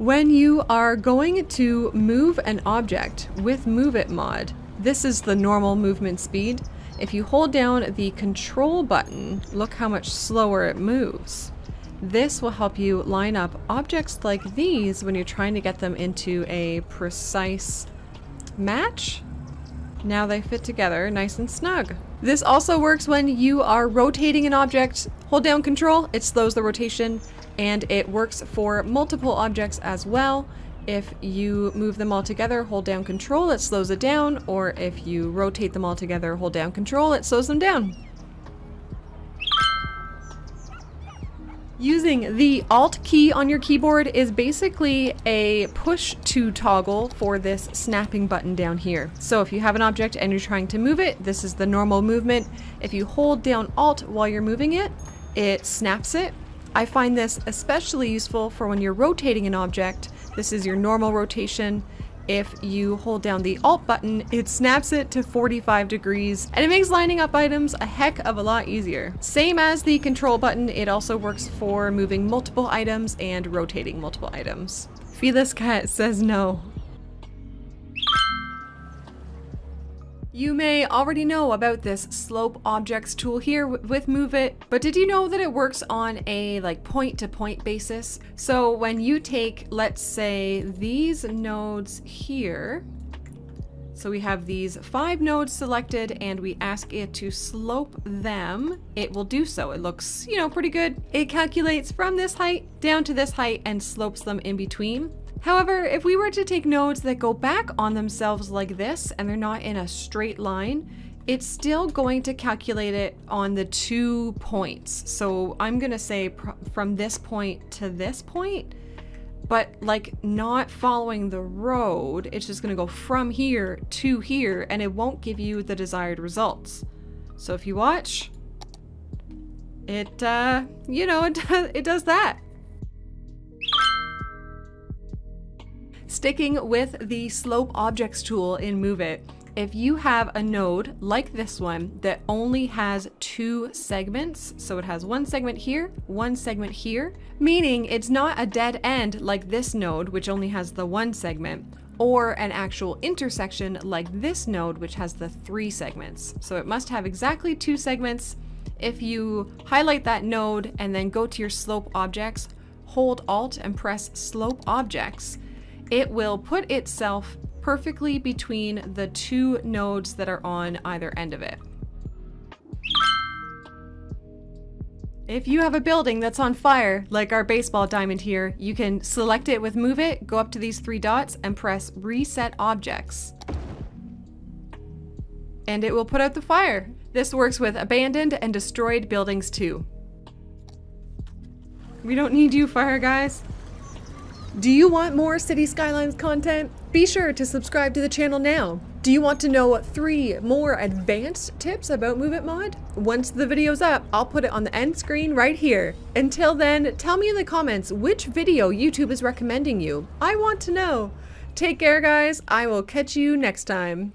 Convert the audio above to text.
When you are going to move an object with Move It Mod, this is the normal movement speed. If you hold down the control button, look how much slower it moves. This will help you line up objects like these when you're trying to get them into a precise match. Now they fit together nice and snug. This also works when you are rotating an object. Hold down control, it slows the rotation, and it works for multiple objects as well. If you move them all together, hold down control, it slows it down, or if you rotate them all together, hold down control, it slows them down. Using the Alt key on your keyboard is basically a push to toggle for this snapping button down here. So if you have an object and you're trying to move it, this is the normal movement. If you hold down Alt while you're moving it, it snaps it. I find this especially useful for when you're rotating an object. This is your normal rotation. If you hold down the Alt button, it snaps it to 45 degrees, and it makes lining up items a heck of a lot easier. Same as the control button, it also works for moving multiple items and rotating multiple items. Feeless Cat says no. You may already know about this slope objects tool here with Move It, but did you know that it works on a like point-to-point basis? So when you take, let's say, these nodes here, so we have these 5 nodes selected and we ask it to slope them, it will do so. It looks, you know, pretty good. It calculates from this height down to this height and slopes them in between. However, if we were to take nodes that go back on themselves like this, and they're not in a straight line, it's still going to calculate it on the 2 points. So I'm going to say from this point to this point, but like not following the road, it's just going to go from here to here, and it won't give you the desired results. So if you watch, it, you know, it does that. Sticking with the slope objects tool in Move It, if you have a node like this one that only has 2 segments, so it has 1 segment here, 1 segment here, meaning it's not a dead end like this node, which only has the 1 segment, or an actual intersection like this node, which has the 3 segments. So it must have exactly 2 segments. If you highlight that node and then go to your slope objects, hold Alt and press slope objects, it will put itself perfectly between the 2 nodes that are on either end of it. If you have a building that's on fire, like our baseball diamond here, you can select it with Move It, go up to these 3 dots and press Reset Objects. And it will put out the fire. This works with abandoned and destroyed buildings too. We don't need you, fire guys. Do you want more City Skylines content? Be sure to subscribe to the channel now. Do you want to know 3 more advanced tips about Move It Mod? Once the video's up, I'll put it on the end screen right here. Until then, tell me in the comments which video YouTube is recommending you. I want to know. Take care, guys. I will catch you next time.